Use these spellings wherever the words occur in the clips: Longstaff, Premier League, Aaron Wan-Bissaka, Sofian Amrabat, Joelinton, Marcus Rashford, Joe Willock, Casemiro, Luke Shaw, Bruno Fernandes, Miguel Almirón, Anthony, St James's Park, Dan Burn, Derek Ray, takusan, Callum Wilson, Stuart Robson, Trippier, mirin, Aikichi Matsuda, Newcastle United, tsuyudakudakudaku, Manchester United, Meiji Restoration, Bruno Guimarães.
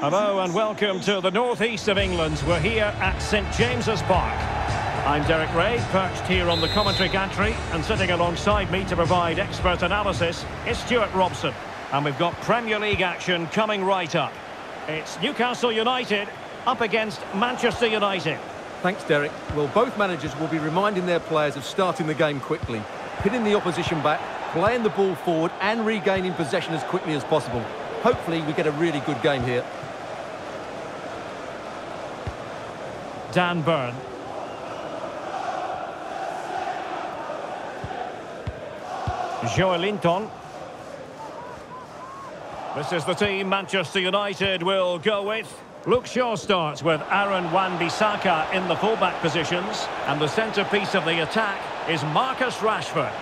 Hello and welcome to the northeast of England. We're here at St James's Park. I'm Derek Ray, perched here on the commentary gantry, and sitting alongside me to provide expert analysis is Stuart Robson. And we've got Premier League action coming right up. It's Newcastle United up against Manchester United. Thanks, Derek. Well, both managers will be reminding their players of starting the game quickly, pinning the opposition back, playing the ball forward and regaining possession as quickly as possible. Hopefully we get a really good game here. Dan Burn. Joelinton. This is the team Manchester United will go with. Luke Shaw starts with Aaron Wan-Bissaka in the fullback positions, and the centrepiece of the attack is Marcus Rashford.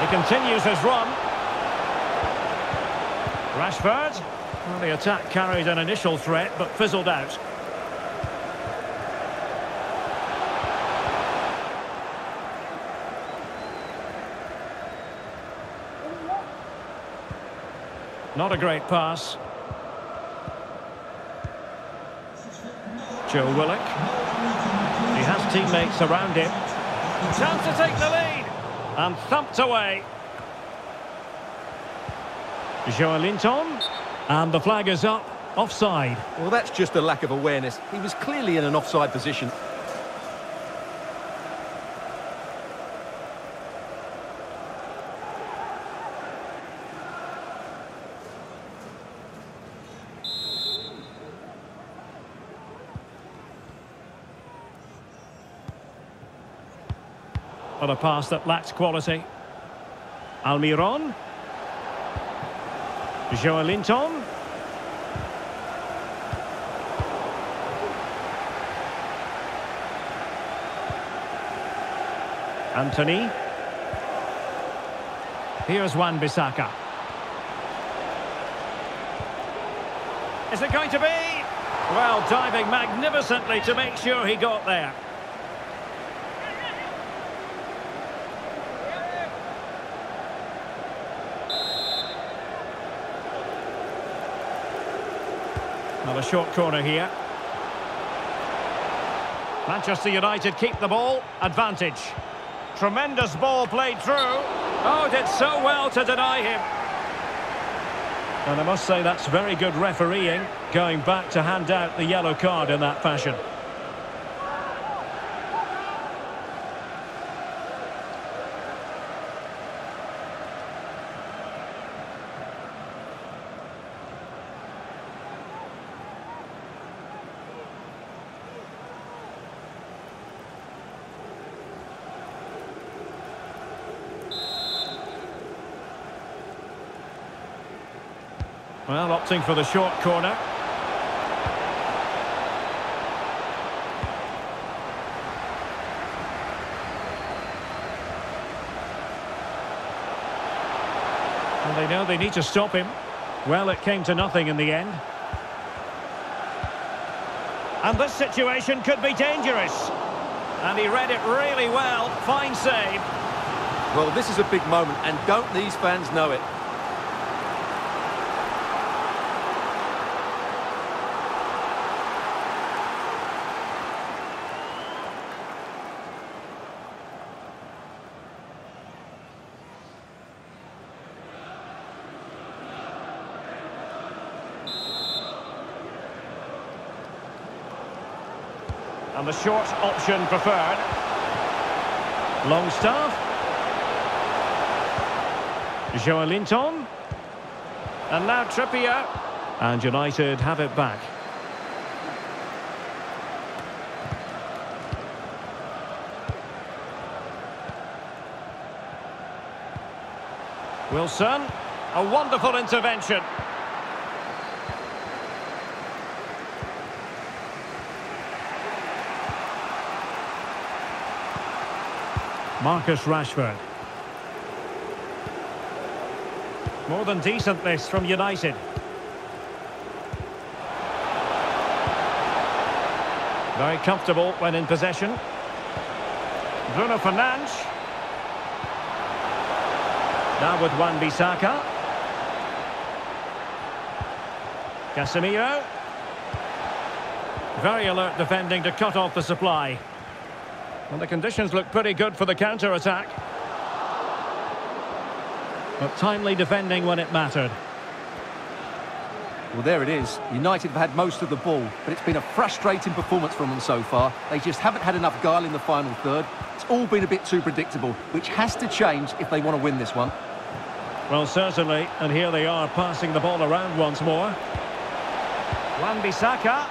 He continues his run. Rashford. Well, the attack carried an initial threat but fizzled out. Not a great pass. Joe Willock. He has teammates around him. Chance to take the lead. And thumped away. Joelinton. And the flag is up. Offside. Well, that's just a lack of awareness. He was clearly in an offside position. On a pass that lacks quality. Almirón. Joelinton. Anthony. Here's Wan-Bissaka. Is it going to be? Well, diving magnificently to make sure he got there. Another short corner here. Manchester United keep the ball. Advantage. Tremendous ball played through. Oh, did so well to deny him. And I must say that's very good refereeing, going back to hand out the yellow card in that fashion. Well, opting for the short corner. And they know they need to stop him. Well, it came to nothing in the end. And this situation could be dangerous. And he read it really well. Fine save. Well, this is a big moment, and don't these fans know it? And the short option preferred. Longstaff. Joelinton. And now Trippier. And United have it back. Wilson. A wonderful intervention. Marcus Rashford. More than decent, this from United. Very comfortable when in possession. Bruno Fernandes. Now with Wan-Bissaka. Casemiro. Very alert defending to cut off the supply. And the conditions look pretty good for the counter-attack. But timely defending when it mattered. Well, there it is. United have had most of the ball, but it's been a frustrating performance from them so far. They just haven't had enough guile in the final third. It's all been a bit too predictable, which has to change if they want to win this one. Well, certainly, and here they are passing the ball around once more. Wan-Bissaka.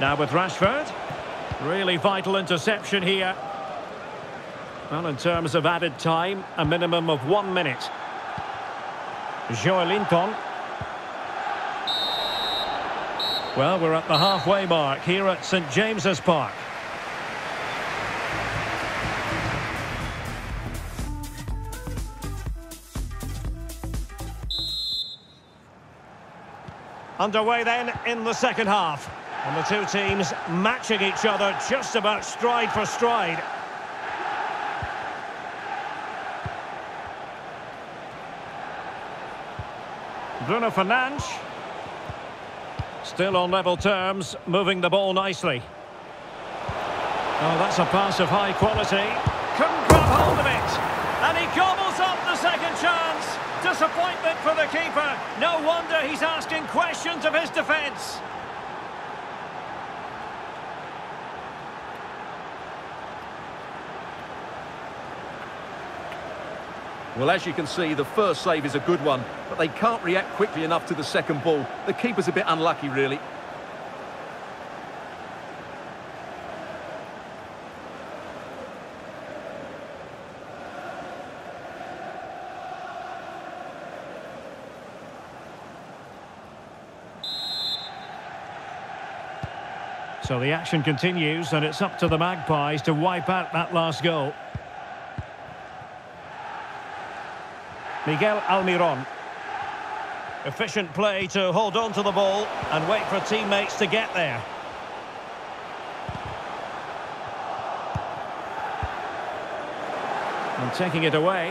Now with Rashford. Really vital interception here. Well, in terms of added time, a minimum of 1 minute. Joelinton. Well, we're at the halfway mark here at St James's Park. Underway then in the second half. And the two teams matching each other just about stride for stride. Bruno Fernandes still on level terms, moving the ball nicely. Oh, that's a pass of high quality. Couldn't grab hold of it, and he gobbles up the second chance. Disappointment for the keeper. No wonder he's asking questions of his defence. Well, as you can see, the first save is a good one, but they can't react quickly enough to the second ball. The keeper's a bit unlucky, really. So the action continues, and it's up to the Magpies to wipe out that last goal. Miguel Almirón. Efficient play to hold on to the ball and wait for teammates to get there. And taking it away.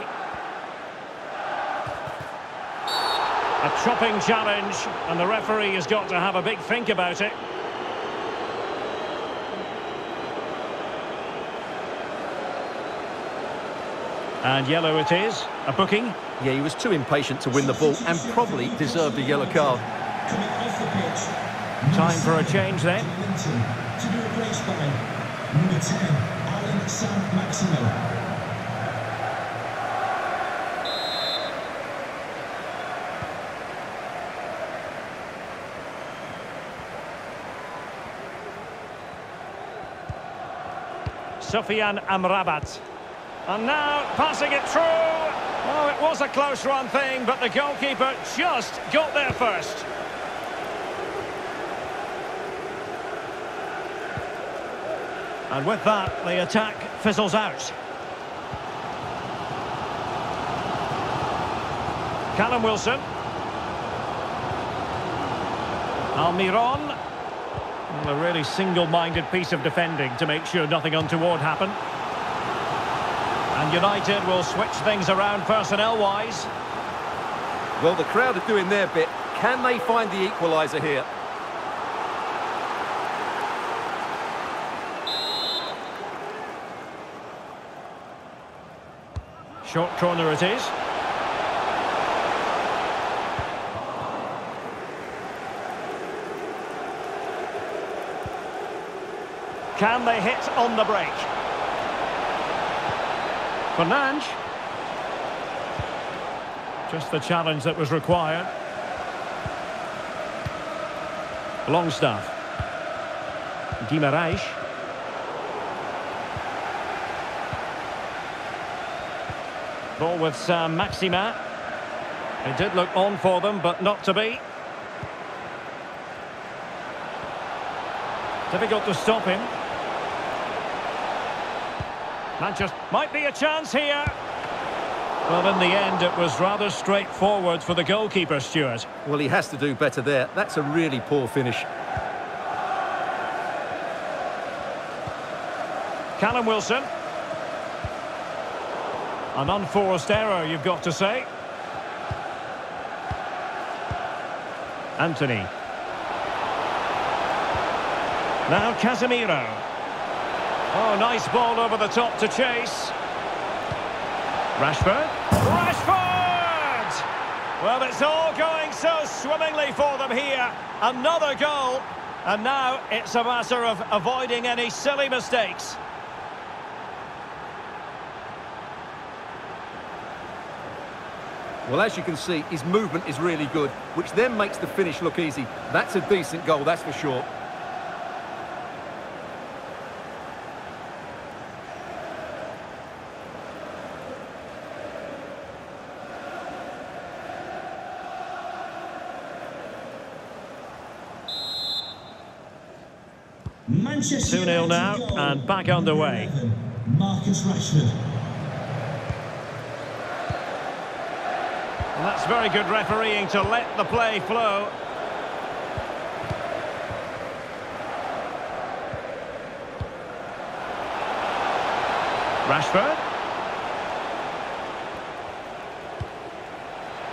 A chopping challenge, and the referee has got to have a big think about it. And yellow it is. A booking. Yeah, he was too impatient to win the ball and probably deserved a yellow card. Time for a change then. To do a break by number 10, Alan San-Maximo. Sofian Amrabat. And now, passing it through. Oh, it was a close run thing, but the goalkeeper just got there first. And with that, the attack fizzles out. Callum Wilson. Almirón. Well, a really single-minded piece of defending to make sure nothing untoward happened. And United will switch things around personnel-wise. Well, the crowd are doing their bit. Can they find the equaliser here? Short corner it is. Can they hit on the break? Fernandes. Just the challenge that was required. Longstaff. Guimarães. Ball with Sam Maxima. It did look on for them, but not to be. Difficult to stop him. Manchester might be a chance here. Well, in the end, it was rather straightforward for the goalkeeper, Stuart. Well, he has to do better there. That's a really poor finish. Callum Wilson. An unforced error, you've got to say. Anthony. Now Casemiro. Oh, nice ball over the top to chase. Rashford. Rashford! Well, it's all going so swimmingly for them here. Another goal. And now it's a matter of avoiding any silly mistakes. Well, as you can see, his movement is really good, which then makes the finish look easy. That's a decent goal, that's for sure. Manchester 2-0 now, and back underway. 11, Marcus Rashford. And that's very good refereeing to let the play flow. Rashford.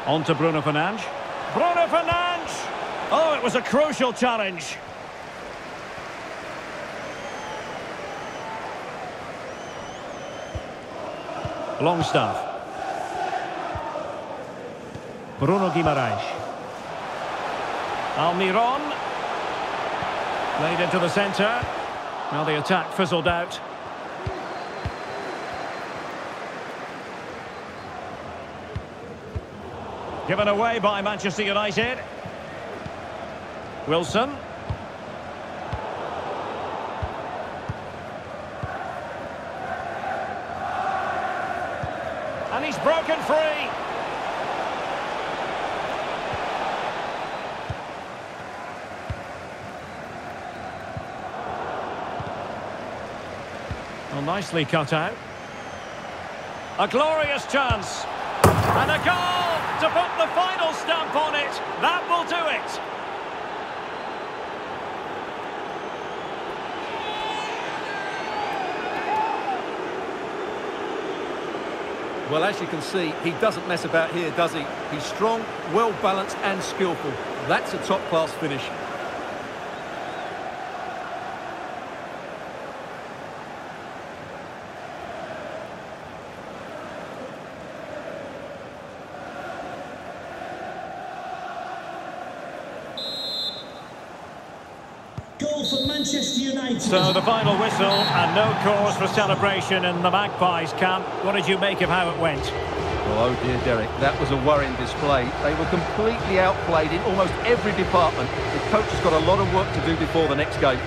On to Bruno Fernandes. Bruno Fernandes! Oh, it was a crucial challenge. Longstaff. Bruno Guimarães. Almirón. Played into the centre. Now the attack fizzled out. Given away by Manchester United. Wilson. And he's broken free. Well, nicely cut out. A glorious chance. And a goal to put the final stamp on it. That will do it. Well, as you can see, he doesn't mess about here, does he? He's strong, well-balanced and skillful. That's a top-class finish. For Manchester United. So the final whistle and no cause for celebration in the Magpies camp. What did you make of how it went? Well, oh dear, Derek, that was a worrying display. They were completely outplayed in almost every department. The coach has got a lot of work to do before the next game.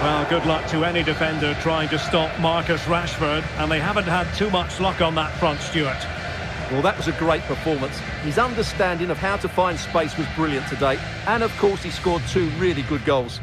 Well, good luck to any defender trying to stop Marcus Rashford, and they haven't had too much luck on that front, Stuart. Well, that was a great performance. His understanding of how to find space was brilliant today. And, of course, he scored two really good goals.